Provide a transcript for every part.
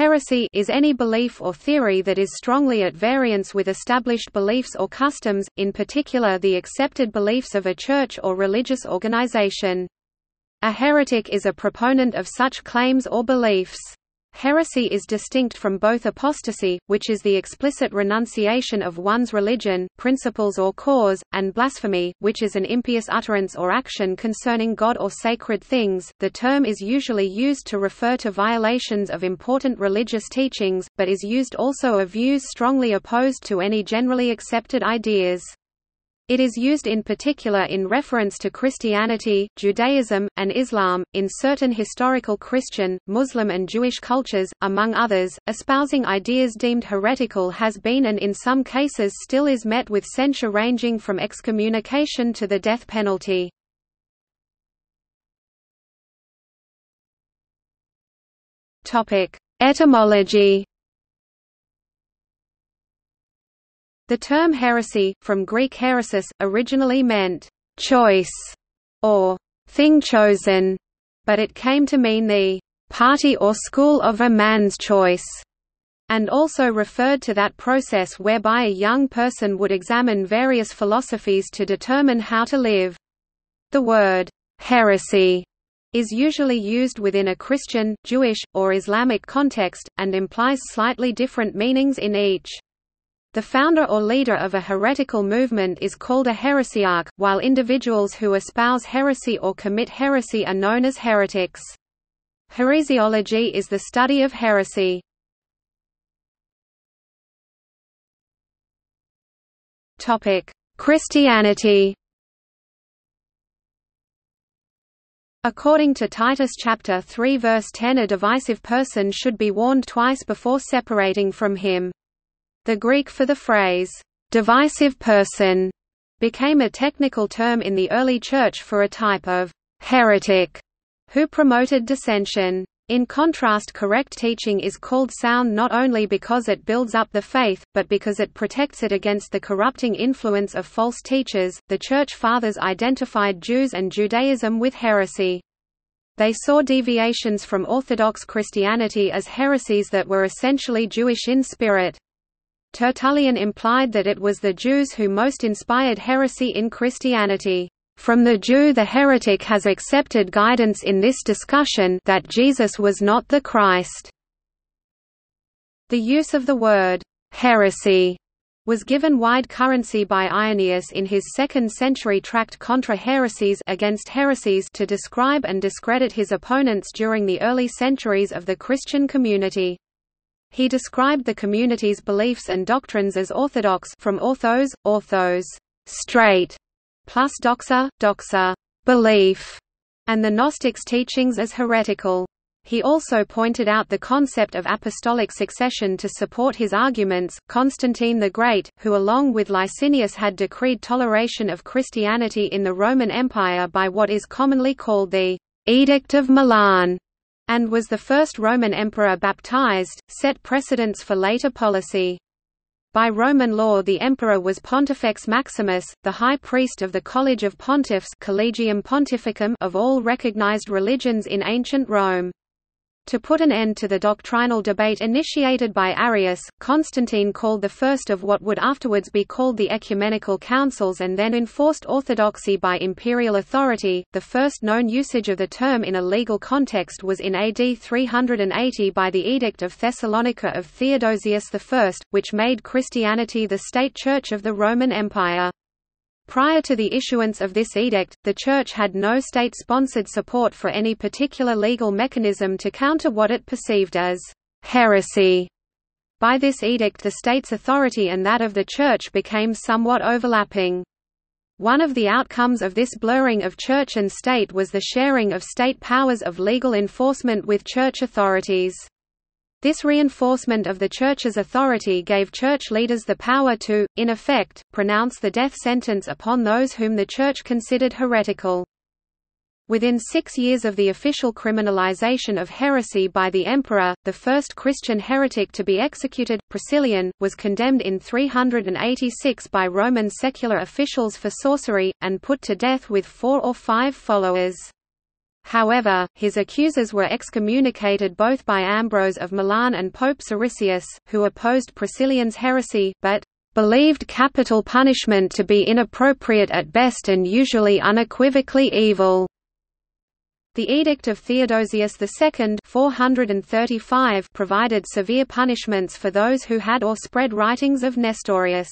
Heresy is any belief or theory that is strongly at variance with established beliefs or customs, in particular the accepted beliefs of a church or religious organization. A heretic is a proponent of such claims or beliefs. Heresy is distinct from both apostasy, which is the explicit renunciation of one's religion, principles or cause, and blasphemy, which is an impious utterance or action concerning God or sacred things. The term is usually used to refer to violations of important religious teachings, but is used also of views strongly opposed to any generally accepted ideas. It is used in particular in reference to Christianity, Judaism, and Islam, in certain historical Christian, Muslim and Jewish cultures, among others. Espousing ideas deemed heretical has been and in some cases still is met with censure ranging from excommunication to the death penalty. Etymology. The term heresy, from Greek heresis, originally meant «choice» or «thing chosen», but it came to mean the «party or school of a man's choice», and also referred to that process whereby a young person would examine various philosophies to determine how to live. The word «heresy» is usually used within a Christian, Jewish, or Islamic context, and implies slightly different meanings in each. The founder or leader of a heretical movement is called a heresiarch, while individuals who espouse heresy or commit heresy are known as heretics. Heresiology is the study of heresy. Christianity. According to Titus chapter 3 verse 10, a divisive person should be warned twice before separating from him. The Greek for the phrase, "divisive person," became a technical term in the early Church for a type of heretic who promoted dissension. In contrast, correct teaching is called sound not only because it builds up the faith, but because it protects it against the corrupting influence of false teachers. The Church Fathers identified Jews and Judaism with heresy. They saw deviations from Orthodox Christianity as heresies that were essentially Jewish in spirit. Tertullian implied that it was the Jews who most inspired heresy in Christianity. From the Jew the heretic has accepted guidance in this discussion that Jesus was not the Christ. The use of the word heresy was given wide currency by Irenaeus in his 2nd-century tract Contra Heresies against heresies to describe and discredit his opponents during the early centuries of the Christian community. He described the community's beliefs and doctrines as orthodox, from orthos, orthos, straight, plus doxa, doxa, belief, and the Gnostics' teachings as heretical. He also pointed out the concept of apostolic succession to support his arguments. Constantine the Great, who along with Licinius had decreed toleration of Christianity in the Roman Empire by what is commonly called the Edict of Milan, and was the first Roman emperor baptized, set precedents for later policy. By Roman law the emperor was Pontifex Maximus, the high priest of the College of Pontiffs Collegium Pontificum of all recognized religions in ancient Rome. To put an end to the doctrinal debate initiated by Arius, Constantine called the first of what would afterwards be called the Ecumenical Councils and then enforced orthodoxy by imperial authority. The first known usage of the term in a legal context was in AD 380 by the Edict of Thessalonica of Theodosius I, which made Christianity the state church of the Roman Empire. Prior to the issuance of this edict, the Church had no state-sponsored support for any particular legal mechanism to counter what it perceived as heresy. By this edict the state's authority and that of the Church became somewhat overlapping. One of the outcomes of this blurring of Church and state was the sharing of state powers of legal enforcement with Church authorities. This reinforcement of the Church's authority gave Church leaders the power to, in effect, pronounce the death sentence upon those whom the Church considered heretical. Within 6 years of the official criminalization of heresy by the emperor, the first Christian heretic to be executed, Priscillian, was condemned in 386 by Roman secular officials for sorcery, and put to death with 4 or 5 followers. However, his accusers were excommunicated both by Ambrose of Milan and Pope Siricius, who opposed Priscillian's heresy, but believed capital punishment to be inappropriate at best and usually unequivocally evil. The Edict of Theodosius II 435 provided severe punishments for those who had or spread writings of Nestorius.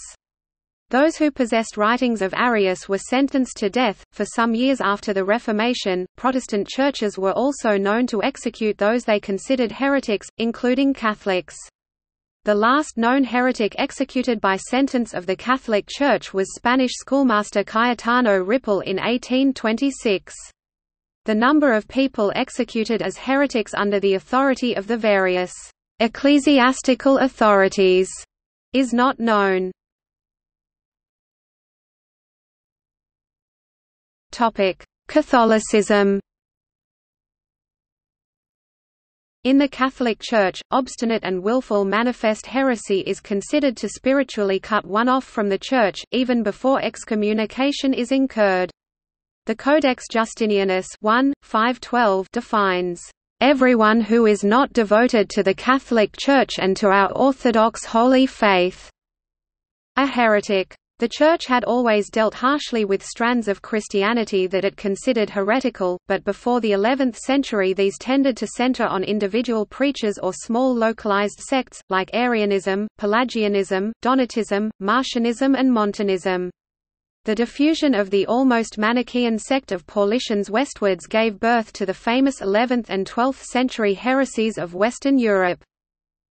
Those who possessed writings of Arius were sentenced to death. For some years after the Reformation, Protestant churches were also known to execute those they considered heretics, including Catholics. The last known heretic executed by sentence of the Catholic Church was Spanish schoolmaster Cayetano Ripple in 1826. The number of people executed as heretics under the authority of the various ecclesiastical authorities is not known. Catholicism. In the Catholic Church, obstinate and willful manifest heresy is considered to spiritually cut one off from the Church, even before excommunication is incurred. The Codex Justinianus 1:512 defines, "...everyone who is not devoted to the Catholic Church and to our Orthodox holy faith," a heretic. The Church had always dealt harshly with strands of Christianity that it considered heretical, but before the 11th century these tended to center on individual preachers or small localized sects, like Arianism, Pelagianism, Donatism, Marcionism and Montanism. The diffusion of the almost Manichaean sect of Paulicians westwards gave birth to the famous 11th and 12th century heresies of Western Europe.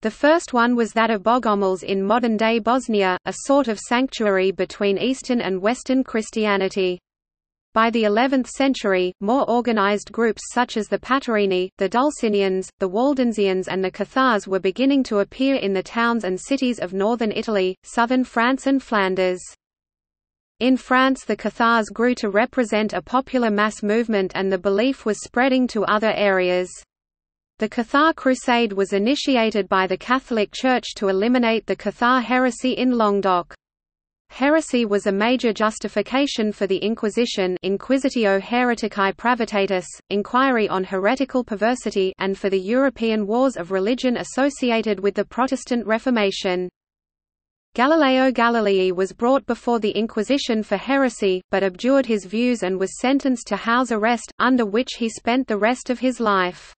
The first one was that of Bogomils in modern-day Bosnia, a sort of sanctuary between Eastern and Western Christianity. By the 11th century, more organized groups such as the Paterini, the Dulcinians, the Waldensians and the Cathars were beginning to appear in the towns and cities of northern Italy, southern France and Flanders. In France the Cathars grew to represent a popular mass movement and the belief was spreading to other areas. The Cathar Crusade was initiated by the Catholic Church to eliminate the Cathar heresy in Languedoc. Heresy was a major justification for the Inquisition, Inquisitio heretici pravitatis, inquiry on heretical perversity, and for the European wars of religion associated with the Protestant Reformation. Galileo Galilei was brought before the Inquisition for heresy, but abjured his views and was sentenced to house arrest, under which he spent the rest of his life.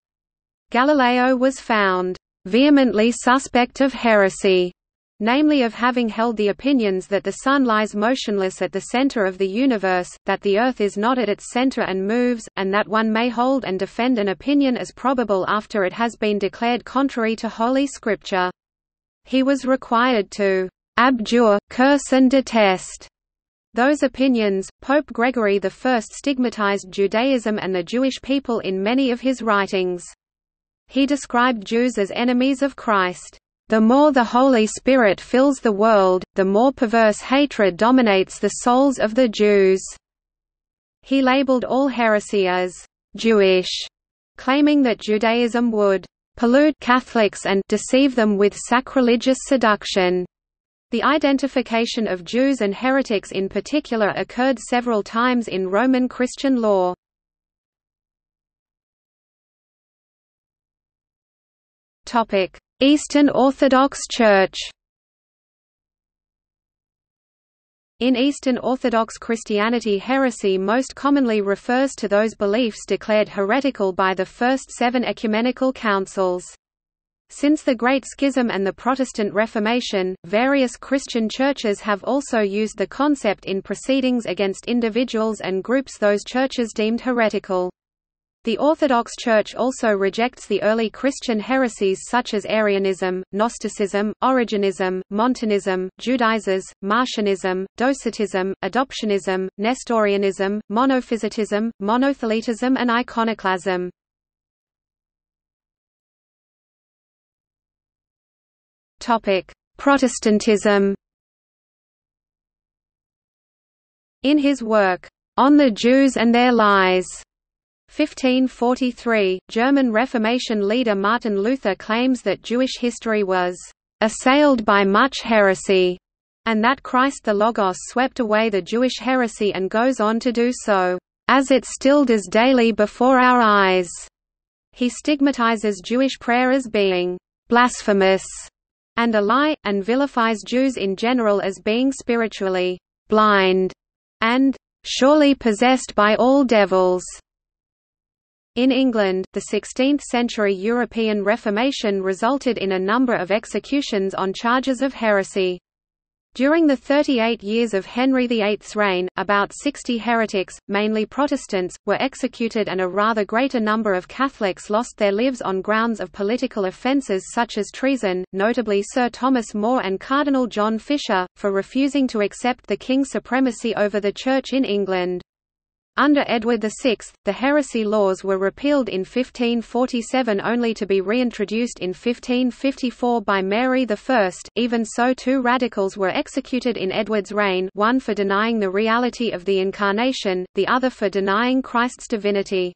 Galileo was found vehemently suspect of heresy, namely of having held the opinions that the sun lies motionless at the center of the universe, that the earth is not at its center and moves, and that one may hold and defend an opinion as probable after it has been declared contrary to Holy Scripture. He was required to abjure, curse and detest those opinions. Pope Gregory I stigmatized Judaism and the Jewish people in many of his writings. He described Jews as enemies of Christ. The more the Holy Spirit fills the world, the more perverse hatred dominates the souls of the Jews. He labeled all heresy as Jewish, claiming that Judaism would pollute Catholics and deceive them with sacrilegious seduction. The identification of Jews and heretics in particular occurred several times in Roman Christian law. Eastern Orthodox Church. In Eastern Orthodox Christianity, heresy most commonly refers to those beliefs declared heretical by the first seven ecumenical councils. Since the Great Schism and the Protestant Reformation, various Christian churches have also used the concept in proceedings against individuals and groups those churches deemed heretical. The Orthodox Church also rejects the early Christian heresies such as Arianism, Gnosticism, Origenism, Montanism, Judaizers, Marcionism, Docetism, Adoptionism, Nestorianism, Monophysitism, Monothelitism and Iconoclasm. Protestantism. In his work, "On the Jews and Their Lies," 1543, German Reformation leader Martin Luther claims that Jewish history was assailed by much heresy, and that Christ the Logos swept away the Jewish heresy and goes on to do so. as it still does daily before our eyes. He stigmatizes Jewish prayer as being blasphemous and a lie, and vilifies Jews in general as being spiritually blind and surely possessed by all devils. In England, the 16th-century European Reformation resulted in a number of executions on charges of heresy. During the 38 years of Henry VIII's reign, about 60 heretics, mainly Protestants, were executed, and a rather greater number of Catholics lost their lives on grounds of political offences such as treason, notably Sir Thomas More and Cardinal John Fisher, for refusing to accept the king's supremacy over the Church in England. Under Edward VI, the heresy laws were repealed in 1547 only to be reintroduced in 1554 by Mary I. Even so, two radicals were executed in Edward's reign, one for denying the reality of the Incarnation, the other for denying Christ's divinity.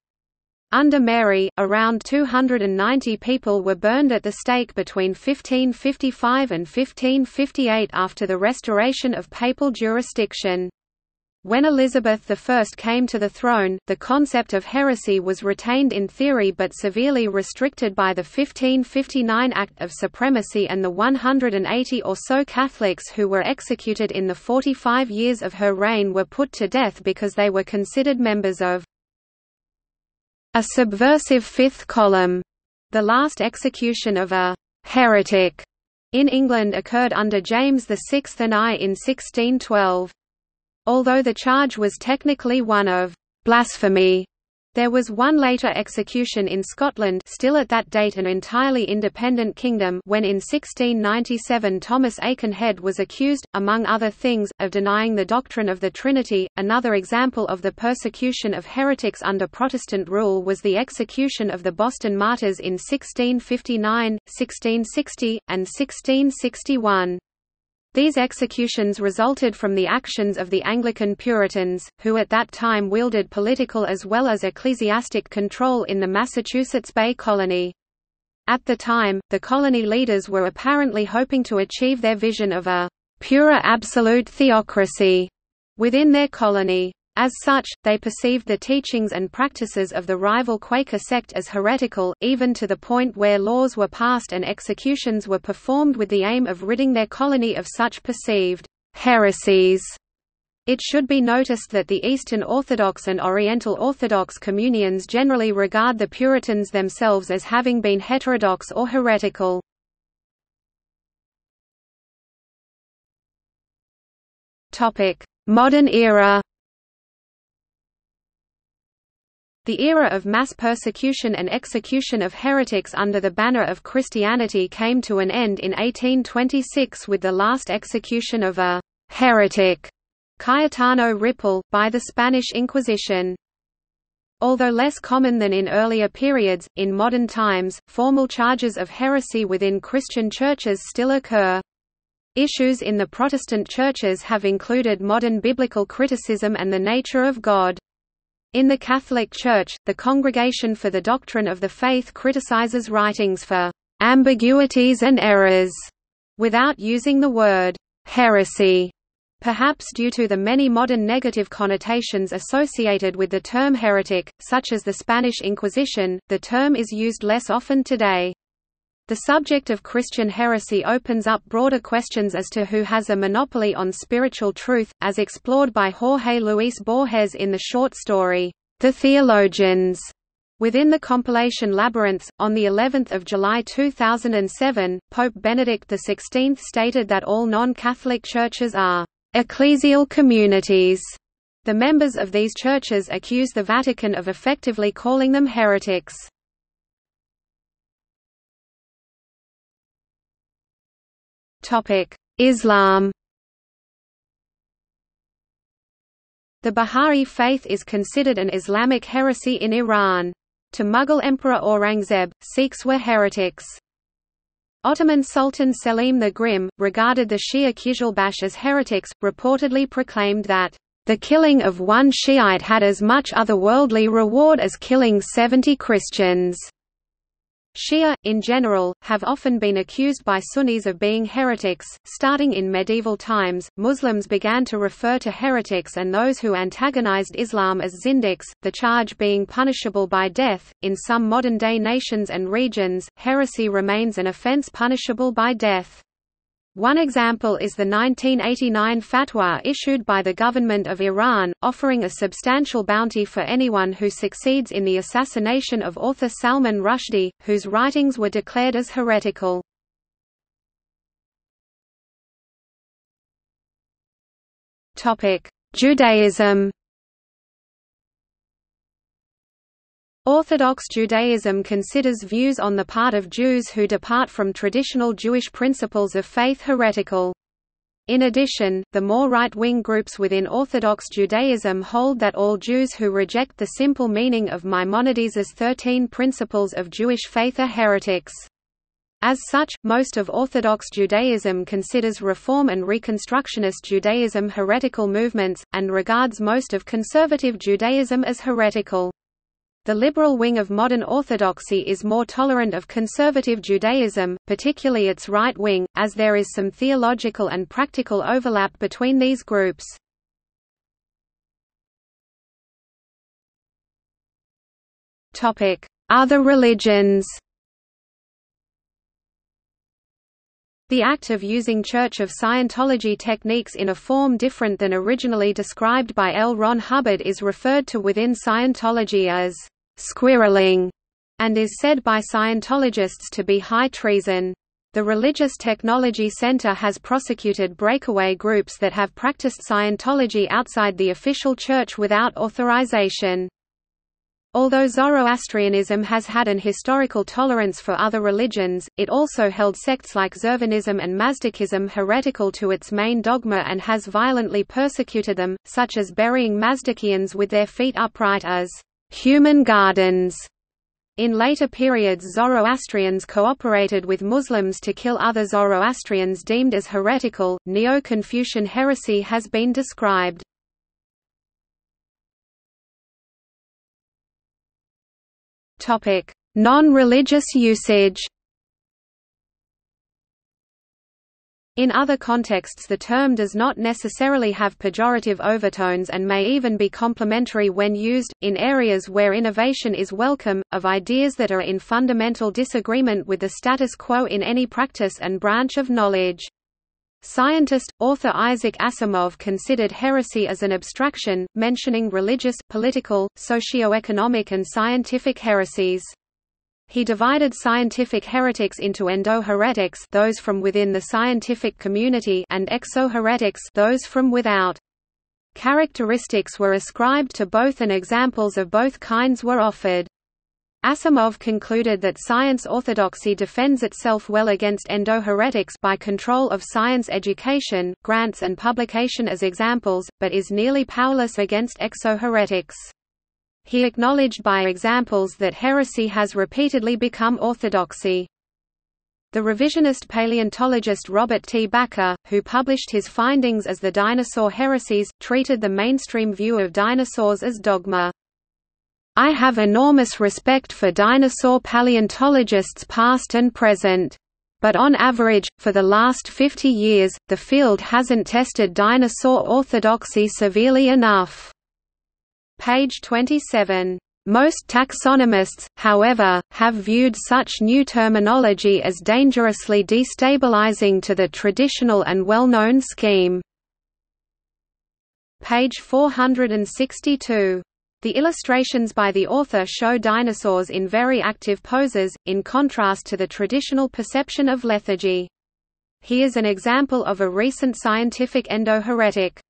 Under Mary, around 290 people were burned at the stake between 1555 and 1558 after the restoration of papal jurisdiction. When Elizabeth I came to the throne, the concept of heresy was retained in theory but severely restricted by the 1559 Act of Supremacy and the 180 or so Catholics who were executed in the 45 years of her reign were put to death because they were considered members of a subversive fifth column. The last execution of a heretic in England occurred under James VI and I in 1612. Although the charge was technically one of blasphemy, there was one later execution in Scotland, still at that date an entirely independent kingdom, when in 1697 Thomas Aikenhead was accused, among other things, of denying the doctrine of the Trinity. Another example of the persecution of heretics under Protestant rule was the execution of the Boston martyrs in 1659, 1660, and 1661. These executions resulted from the actions of the Anglican Puritans, who at that time wielded political as well as ecclesiastic control in the Massachusetts Bay Colony. At the time, the colony leaders were apparently hoping to achieve their vision of a «pure absolute theocracy» within their colony. As such, they perceived the teachings and practices of the rival Quaker sect as heretical, even to the point where laws were passed and executions were performed with the aim of ridding their colony of such perceived heresies. It should be noticed that the Eastern Orthodox and Oriental Orthodox communions generally regard the Puritans themselves as having been heterodox or heretical. Modern era. The era of mass persecution and execution of heretics under the banner of Christianity came to an end in 1826 with the last execution of a «heretic» Cayetano Ripple, by the Spanish Inquisition. Although less common than in earlier periods, in modern times, formal charges of heresy within Christian churches still occur. Issues in the Protestant churches have included modern biblical criticism and the nature of God. In the Catholic Church, the Congregation for the Doctrine of the Faith criticizes writings for ambiguities and errors, without using the word heresy, perhaps due to the many modern negative connotations associated with the term heretic, such as the Spanish Inquisition. The term is used less often today. The subject of Christian heresy opens up broader questions as to who has a monopoly on spiritual truth, as explored by Jorge Luis Borges in the short story, The Theologians, within the compilation Labyrinths. On the 11th of July 2007, Pope Benedict XVI stated that all non-Catholic churches are ecclesial communities. The members of these churches accuse the Vatican of effectively calling them heretics. Islam. The Bahari faith is considered an Islamic heresy in Iran. To Mughal Emperor Aurangzeb, Sikhs were heretics. Ottoman Sultan Selim the Grim, regarded the Shia Qizilbash as heretics, reportedly proclaimed that, "...the killing of one Shiite had as much otherworldly reward as killing 70 Christians." Shia, in general, have often been accused by Sunnis of being heretics. Starting in medieval times, Muslims began to refer to heretics and those who antagonized Islam as zindics, the charge being punishable by death. In some modern-day nations and regions, heresy remains an offense punishable by death. One example is the 1989 fatwa issued by the government of Iran, offering a substantial bounty for anyone who succeeds in the assassination of author Salman Rushdie, whose writings were declared as heretical. Judaism. Orthodox Judaism considers views on the part of Jews who depart from traditional Jewish principles of faith heretical. In addition, the more right-wing groups within Orthodox Judaism hold that all Jews who reject the simple meaning of Maimonides' 13 principles of Jewish faith are heretics. As such, most of Orthodox Judaism considers Reform and Reconstructionist Judaism heretical movements, and regards most of Conservative Judaism as heretical. The liberal wing of modern Orthodoxy is more tolerant of Conservative Judaism, particularly its right wing, as there is some theological and practical overlap between these groups. Other religions. The act of using Church of Scientology techniques in a form different than originally described by L. Ron Hubbard is referred to within Scientology as squirreling, and is said by Scientologists to be high treason. The Religious Technology Center has prosecuted breakaway groups that have practiced Scientology outside the official church without authorization. Although Zoroastrianism has had an historical tolerance for other religions, it also held sects like Zervanism and Mazdakism heretical to its main dogma and has violently persecuted them, such as burying Mazdakians with their feet upright as human gardens. In later periods, Zoroastrians cooperated with Muslims to kill other Zoroastrians deemed as heretical. Neo-Confucian heresy has been described. Topic: Non-religious usage. In other contexts the term does not necessarily have pejorative overtones and may even be complementary when used, in areas where innovation is welcome, of ideas that are in fundamental disagreement with the status quo in any practice and branch of knowledge. Scientist, author Isaac Asimov considered heresy as an abstraction, mentioning religious, political, socio-economic and scientific heresies. He divided scientific heretics into endo-heretics, those from within the scientific community, and exo-heretics, those from without. Characteristics were ascribed to both and examples of both kinds were offered. Asimov concluded that science orthodoxy defends itself well against endo-heretics by control of science education, grants and publication as examples, but is nearly powerless against exo-heretics. He acknowledged by examples that heresy has repeatedly become orthodoxy. The revisionist paleontologist Robert T. Bakker, who published his findings as The Dinosaur Heresies, treated the mainstream view of dinosaurs as dogma. I have enormous respect for dinosaur paleontologists past and present. But on average, for the last 50 years, the field hasn't tested dinosaur orthodoxy severely enough." Page 27. Most taxonomists, however, have viewed such new terminology as dangerously destabilizing to the traditional and well-known scheme. Page 462. The illustrations by the author show dinosaurs in very active poses, in contrast to the traditional perception of lethargy. He is an example of a recent scientific endo-heretic.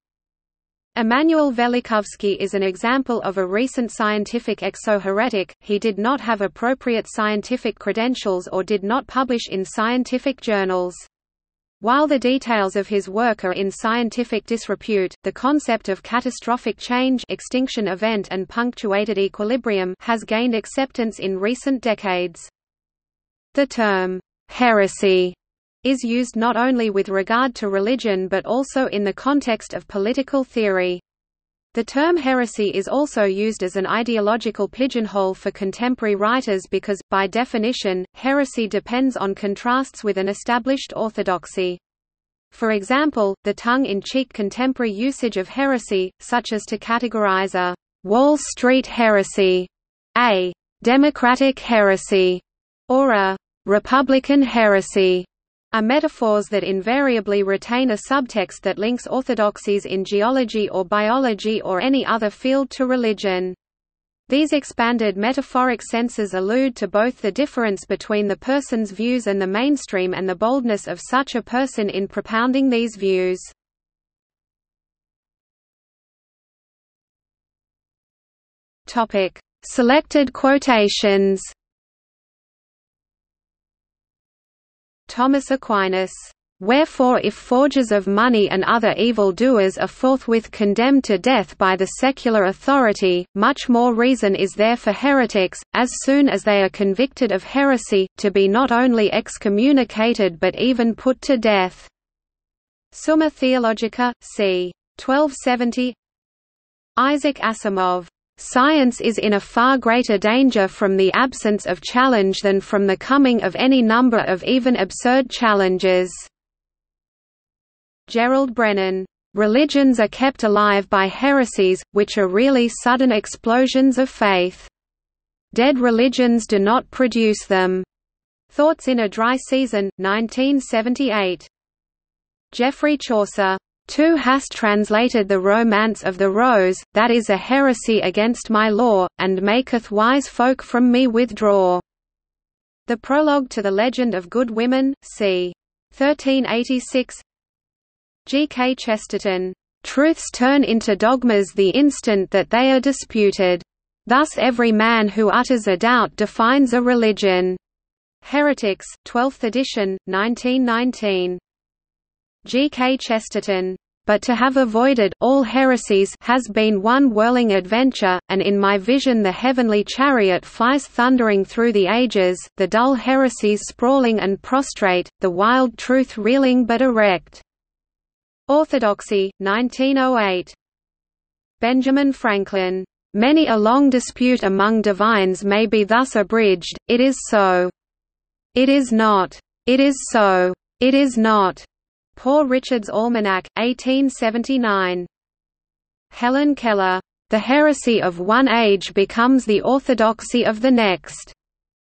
Emanuel Velikovsky is an example of a recent scientific exo-heretic. He did not have appropriate scientific credentials or did not publish in scientific journals. While the details of his work are in scientific disrepute, the concept of catastrophic change, extinction event and punctuated equilibrium has gained acceptance in recent decades. The term heresy is used not only with regard to religion but also in the context of political theory. The term heresy is also used as an ideological pigeonhole for contemporary writers because, by definition, heresy depends on contrasts with an established orthodoxy. For example, the tongue-in-cheek contemporary usage of heresy, such as to categorize a Wall Street heresy, a Democratic heresy, or a Republican heresy, are metaphors that invariably retain a subtext that links orthodoxies in geology or biology or any other field to religion. These expanded metaphoric senses allude to both the difference between the person's views and the mainstream and the boldness of such a person in propounding these views. Selected quotations. Thomas Aquinas, "Wherefore if forgers of money and other evil-doers are forthwith condemned to death by the secular authority, much more reason is there for heretics, as soon as they are convicted of heresy, to be not only excommunicated but even put to death." Summa Theologica, c. 1270. Isaac Asimov, "Science is in a far greater danger from the absence of challenge than from the coming of any number of even absurd challenges." Gerald Brennan, "Religions are kept alive by heresies, which are really sudden explosions of faith. Dead religions do not produce them." Thoughts in a Dry Season, 1978. Geoffrey Chaucer, "Too hast translated the romance of the rose, that is a heresy against my law, and maketh wise folk from me withdraw." The Prologue to the Legend of Good Women, c. 1386. G. K. Chesterton, "Truths turn into dogmas the instant that they are disputed. Thus every man who utters a doubt defines a religion." Heretics, 12th edition, 1919. G. K. Chesterton, "But to have avoided all heresies has been one whirling adventure, and in my vision the heavenly chariot flies thundering through the ages, the dull heresies sprawling and prostrate, the wild truth reeling but erect." Orthodoxy, 1908. Benjamin Franklin, "Many a long dispute among divines may be thus abridged, it is so. It is not. It is so. It is not." Poor Richard's Almanac, 1879. Helen Keller, "The heresy of one age becomes the orthodoxy of the next."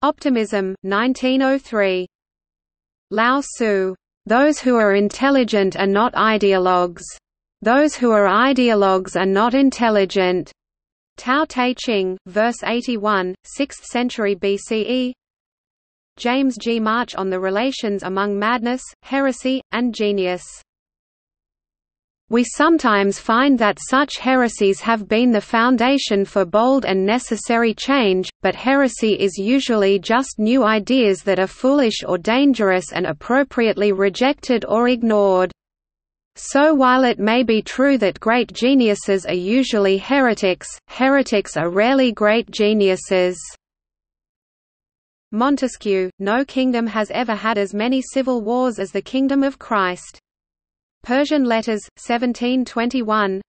Optimism, 1903. Lao Tzu, "Those who are intelligent are not ideologues. Those who are ideologues are not intelligent." Tao Te Ching, verse 81, 6th century BCE. James G. March on the relations among madness, heresy, and genius. "We sometimes find that such heresies have been the foundation for bold and necessary change, but heresy is usually just new ideas that are foolish or dangerous and appropriately rejected or ignored. So while it may be true that great geniuses are usually heretics, heretics are rarely great geniuses." Montesquieu, "No kingdom has ever had as many civil wars as the Kingdom of Christ." Persian Letters, 1721.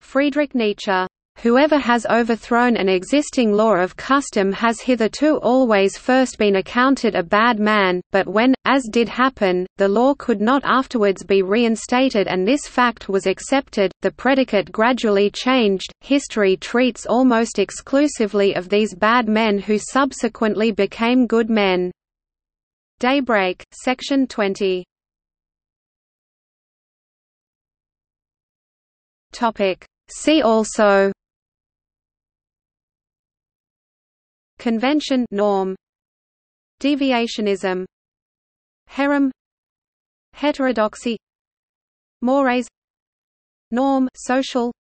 Friedrich Nietzsche, "Whoever has overthrown an existing law of custom has hitherto always first been accounted a bad man, but when, as did happen, the law could not afterwards be reinstated and this fact was accepted, the predicate gradually changed. History treats almost exclusively of these bad men who subsequently became good men." Daybreak, section 20. See also: Convention, norm, deviationism, Herem, heterodoxy, mores, norm, social,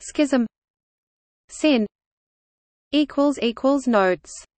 schism, sin. Notes